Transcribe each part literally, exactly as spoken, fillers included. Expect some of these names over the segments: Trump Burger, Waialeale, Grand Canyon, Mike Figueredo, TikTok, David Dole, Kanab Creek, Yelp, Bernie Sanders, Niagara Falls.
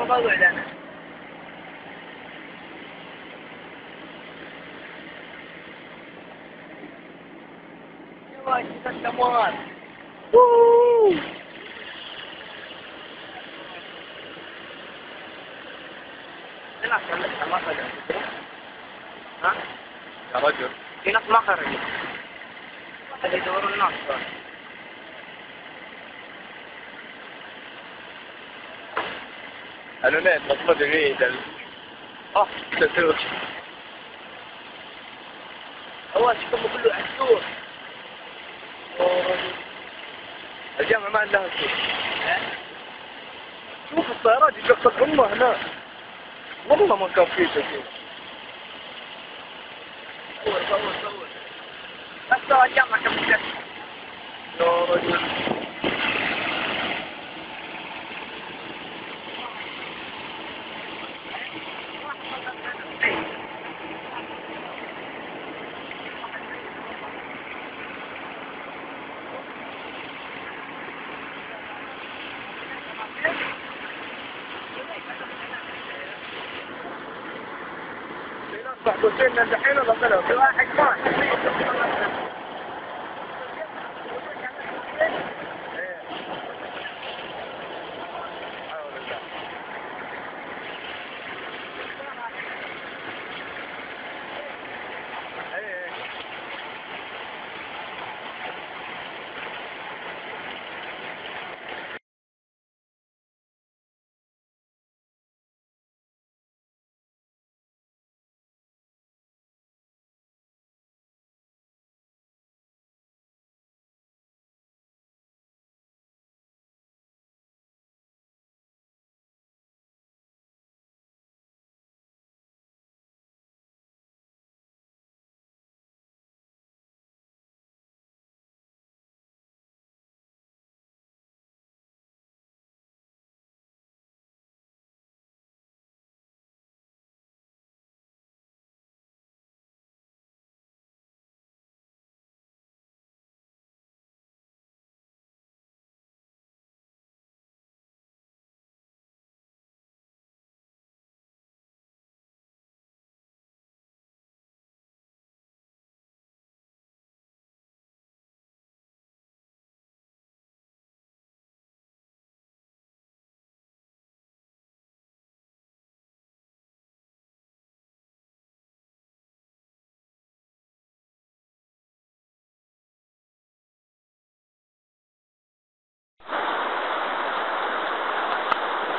هو موضوع لنا. يواجه التموال. في ناس ما خرجت. ها؟ يا رجل. في ناس ما خرجت. اللي يدوروا الناس صار. أنا مطلوب جيدا. آه تسوي. أول شيء كم كله عسور. الجامعة ما عندها سور. شوف السيارات يجقصت أمه هنا. والله ما كان فيه سور. صور صور صور. بس الجامعة كم كذا. يا رجل. وصلنا الحين وصلنا في واحد ما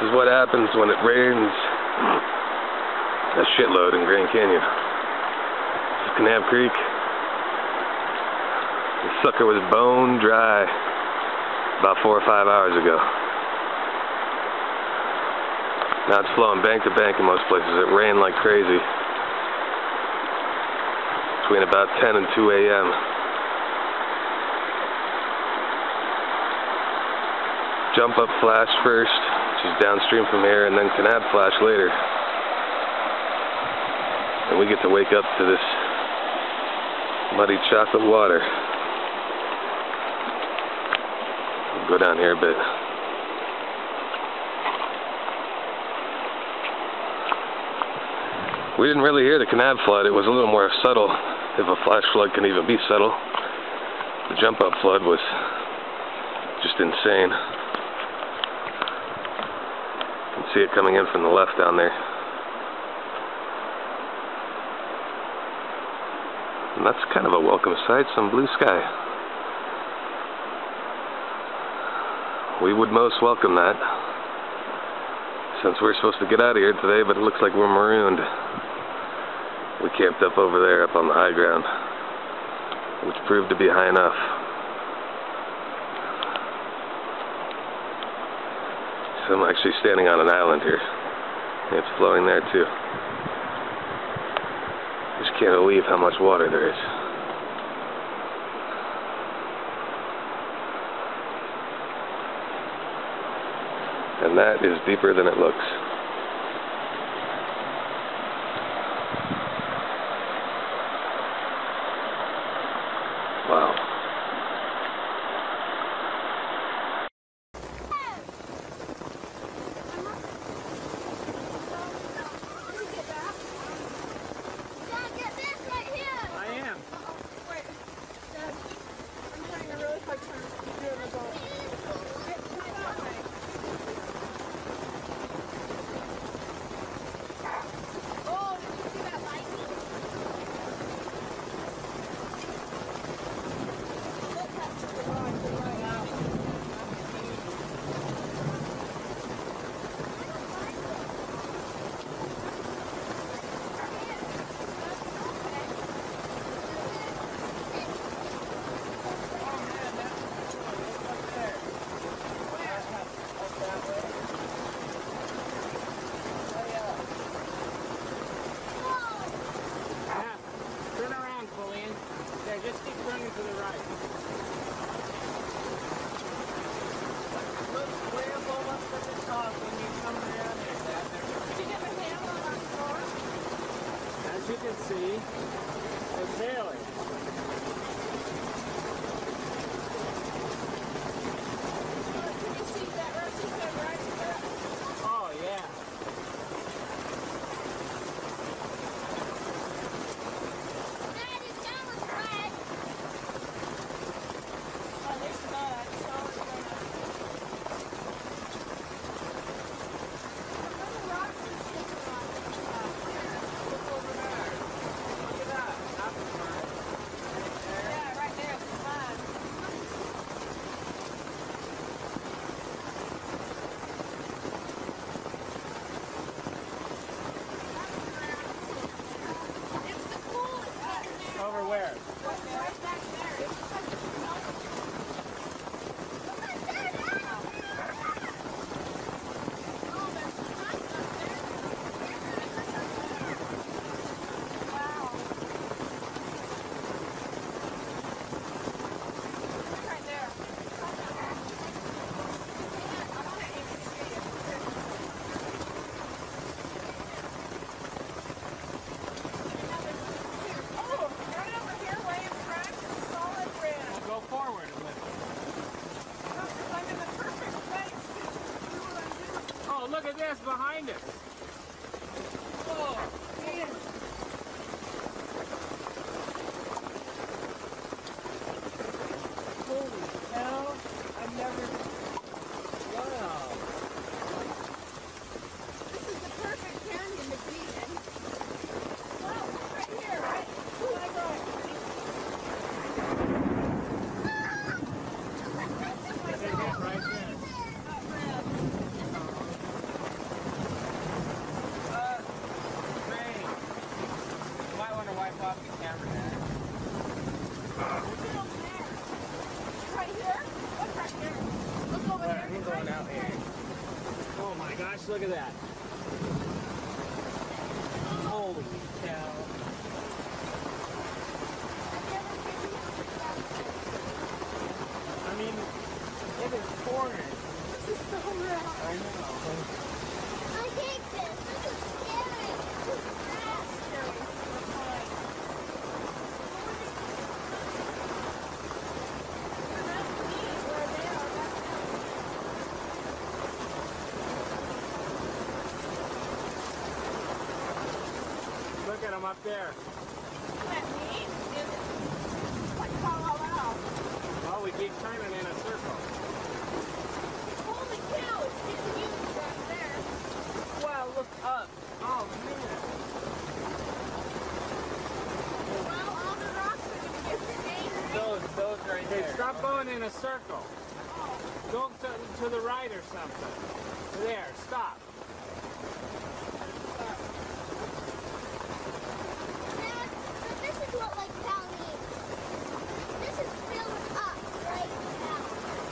This is what happens when it rains a shitload in Grand Canyon. This is Kanab Creek. This sucker was bone dry about four or five hours ago. Now it's flowing bank to bank in most places. It rained like crazy between about ten and two A M Jump up flash first. She's downstream from here, and then can have flash later. And we get to wake up to this muddy chocolate water. We'll go down here a bit. We didn't really hear the Kanab flood. It was a little more subtle, if a flash flood can even be subtle. The jump up flood was just insane. See it coming in from the left down there. And that's kind of a welcome sight, some blue sky. We would most welcome that, since we're supposed to get out of here today, but it looks like we're marooned. We camped up over there, up on the high ground, which proved to be high enough. I'm actually standing on an island here. It's flowing there too. Just can't believe how much water there is. And that is deeper than it looks. Wow. sea for sailing. Oh, yeah. Over where? Right back there. Wow. Right there. I want to aim to see go forward a little. No, I'm in the perfect place to do what I'm doing. Oh, look at this behind us. Oh, man. Holy cow. I've never... Wow. This is the perfect canyon to be in. Wow, right here, right? Oh, my God. Oh my gosh, look at that. Holy cow. I mean, it is cornered. This is so rough. I know. I hate this. This is scary. This is look at him up there. That meat is like hollow out. Well, we keep turning in a circle. Holy cow, it's getting huge up there. Wow, look up. Oh, man. Wow, all the rocks are going to get the name right. Those, those right there. Hey, stop going in a circle. Oh. Go to, to the right or something. There, stop. What like that means. This is filled up right now. If you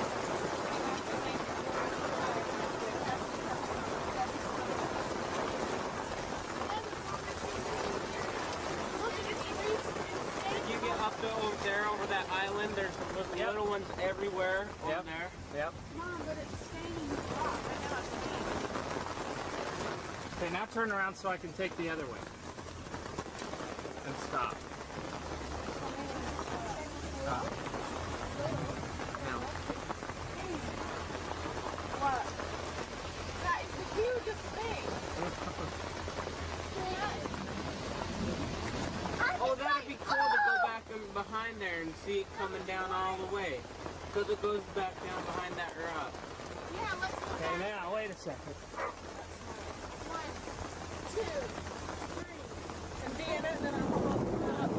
get up to over there, over that island, there's little, yep. little ones everywhere over yep. there. Yep. Mom, but it's staining rock. I Okay, now turn around so I can take the other way. And stop. Stop. Now. What? That is the hugest thing. Oh, that'd be cool oh! to go back and behind there and see it coming down all the way. Because it goes back down behind that rock. Yeah, let's go back. Okay, now, wait a second. One, two, three. And being it, then I'm almost up.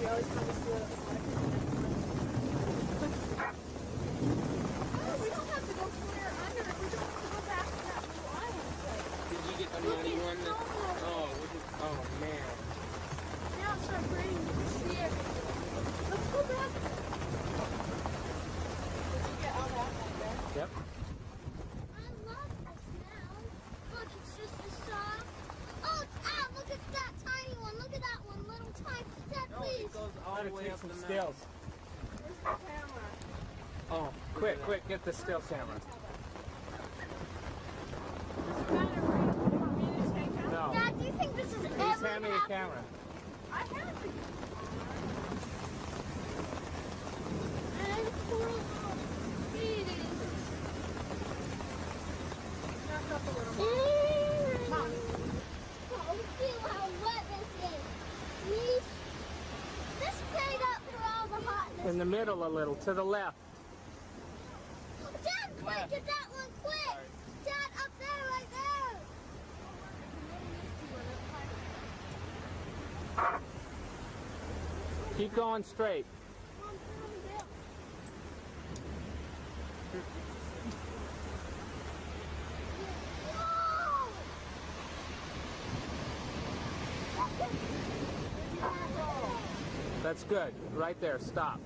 We always come to school at this time. Oh, we don't have to go clear under it. We don't have to go back to that blue island place. Did you get the naughty one? That, oh, is, oh, man. Now it's our brain. You can see everything. Let's go back. Did you get all that right there? Yep. I love us now. Look, it's just a sock. Oh, ah, look at that tiny one. Look at that one, little tiny. It goes all the way up the stills. Where's the camera? Oh, quick, quick, get the still camera. No. Dad, do you think this is ever Just hand me a camera. I have it. And poor little fetus. Knock up a little more. Mom. Oh, feel how wet this is. This paid up for all the hotness. In the middle a little, to the left. Dad, quick, get that one quick. Sorry. Dad, up there, right there. Keep going straight. That's good. Right there. Stop.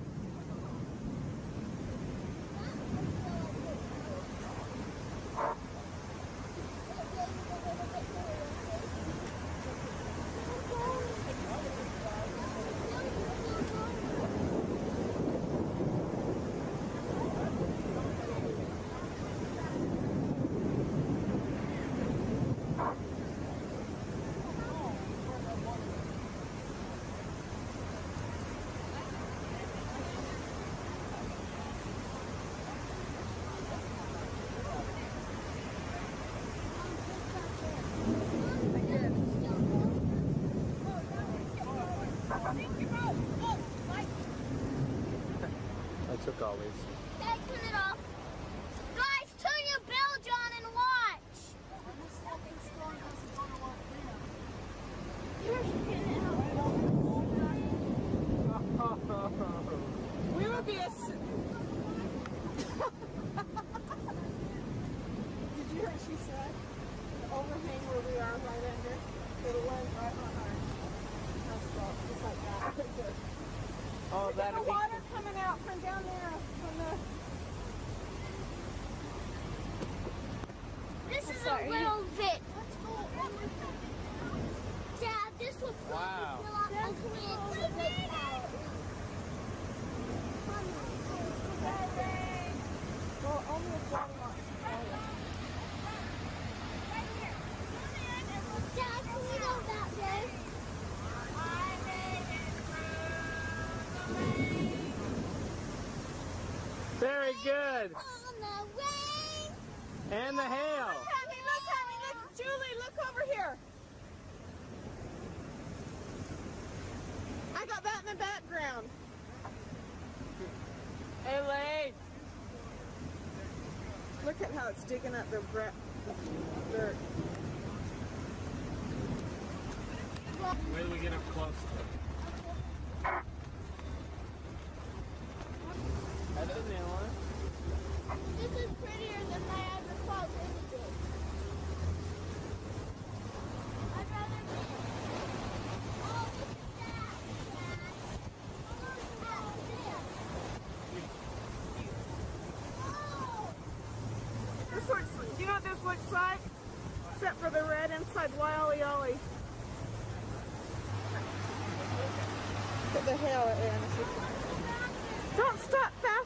Took all these. Guys, turn it off. Guys, turn your bilge on and watch. We would be a. Did you hear what she said? The overhang where we are right under. It'll land right on our house wall, just like that. Oh, that the water be... coming out from down there from the. This I'm is sorry. a little bit. Dad, this will probably wow. fill up That's the cool. creek. Well, only a dog box. Right here. Dad, can we go that way? Very good. On the rain. And the hail. Look, honey, look, honey, look. Julie, look over here. I got that in the background. Hey, Lay. Look at how it's digging up the dirt. Wait till we get up close. That doesn't even work. This is prettier than Niagara Falls images. I'd rather be. Oh, look at that, Dad. Oh, look at that. Oh! This looks, do you know what this looks like? Except for the red inside Waialeale. Put the hell in. Don't stop fast.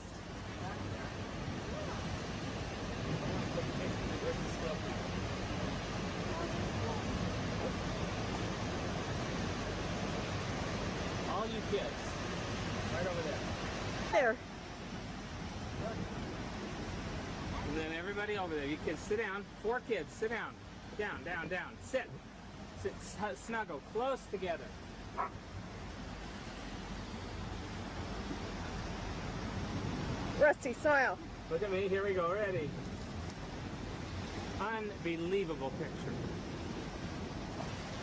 All you kids, right over there. There. And then everybody over there. You kids, sit down. Four kids, sit down. Down, down, down. Sit. Sit snuggle, close together. Rusty soil. Look at me, here we go, ready. Unbelievable picture.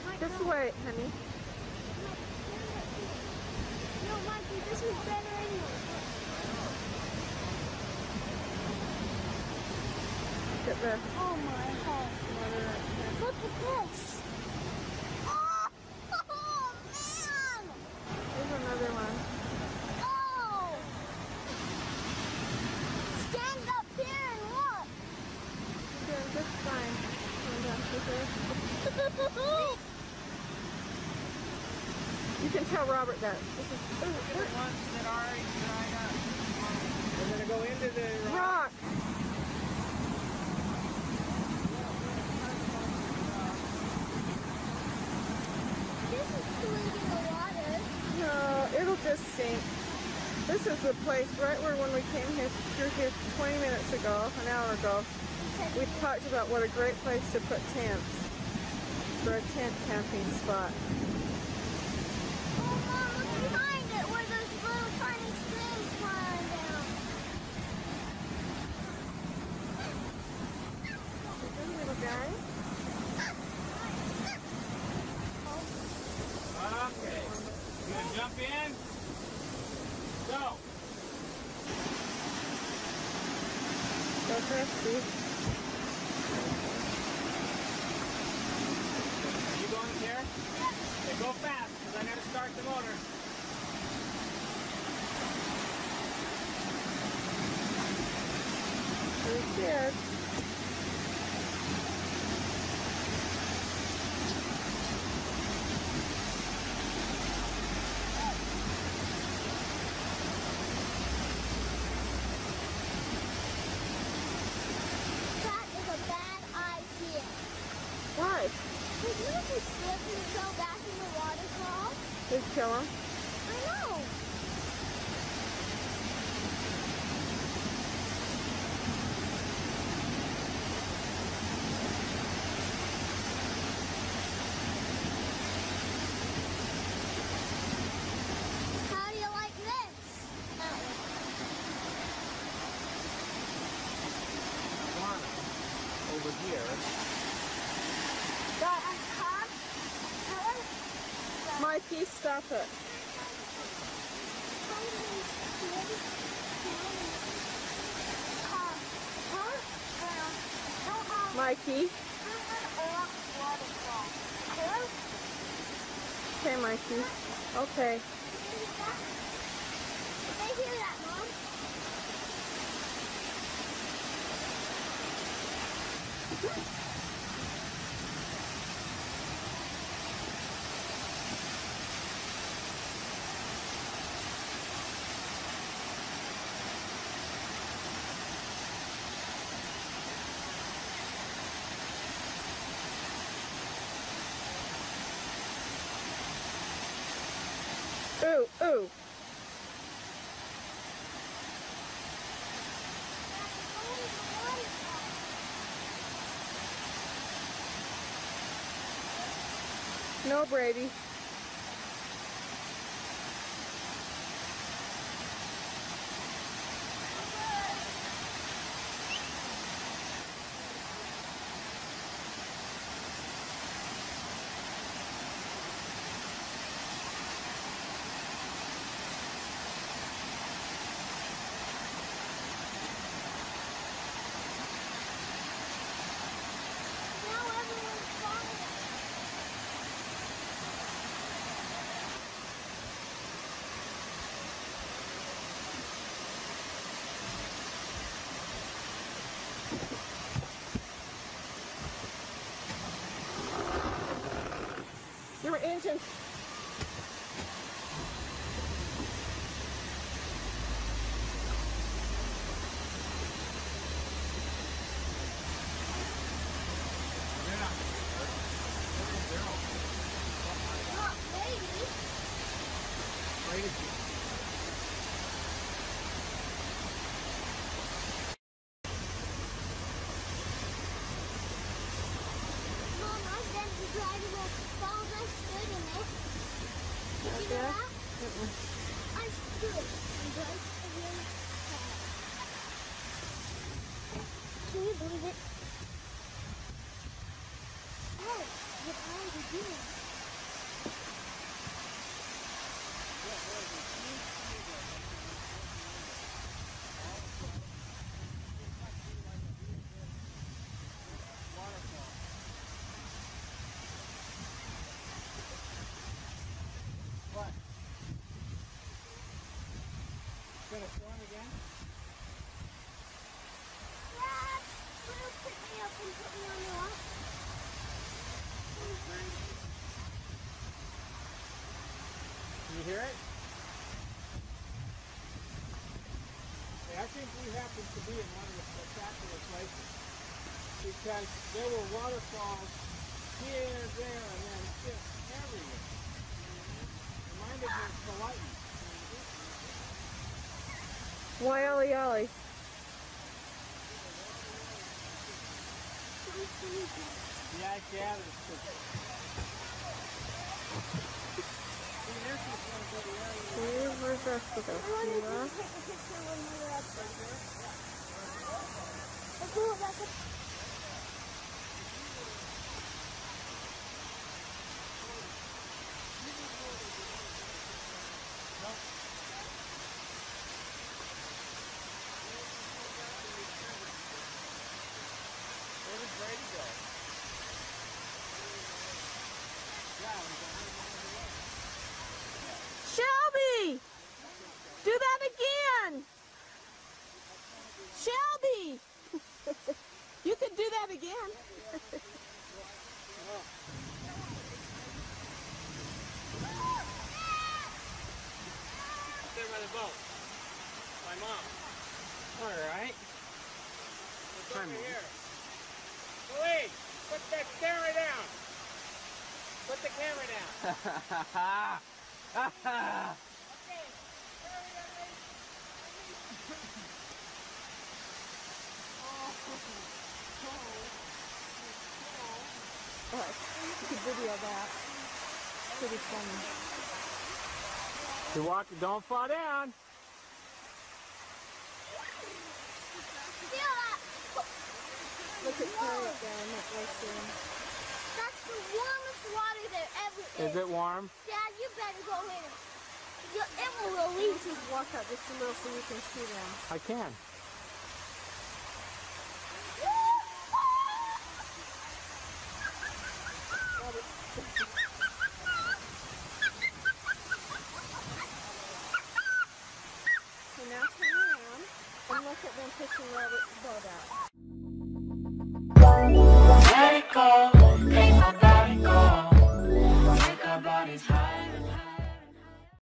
Oh this God. way, honey. No, Mikey, this is better anyway. Look at this. Oh my God. Look at this. Oh, oh man. There's another one. You can tell Robert that. This is the ones that are already dried up. We're going to go into the rock. rock. This is the place right where when we came here, through here twenty minutes ago, an hour ago, we talked about what a great place to put tents for a tent camping spot. Oh, Mom, look behind it where those little tiny streams run down. Good little guy. Okay, you gonna jump in? Go. Go thirsty. Here. They go fast because I gotta start the motor. We're scared. That is a bad idea. Why? Because you know if you slip and you go back in the waterfall? Just kill him. I know. How do you like this? Oh. Over here. Got a car? Mikey, stop it. Mikey. Okay, Mikey. Okay. Did they hear that, Mom? Ooh, ooh. No, Brady. Your engine. Can you believe it? Oh, what are you doing? What? It's gonna storm again? Pick me up and put me on the rock. Can you hear it? I think we happen to be in one of the spectacular places because there were waterfalls here, there, and then just everywhere. Reminded me of Hawaii. Why ollie ollie? Yeah, I gathered it. Where's our photo? I wanted to take a picture when we were up there. Let's go back up. Shelby! Do that again! Shelby! You could do that again. Up there by the boat. My mom. Alright. What's over here? Please, put that camera down. Put the camera down. Okay, hurry up, ladies. Oh, all right, you can video that. It's pretty funny. You walk, don't fall down. Look at Carla down that right there. That's the warmest water there ever is. Is it warm? Dad, you better go in. You'll, it will release. Just walk up just a little so you can see them. I can. So now turn around and look at them pushing Robert's boat out. Let it go.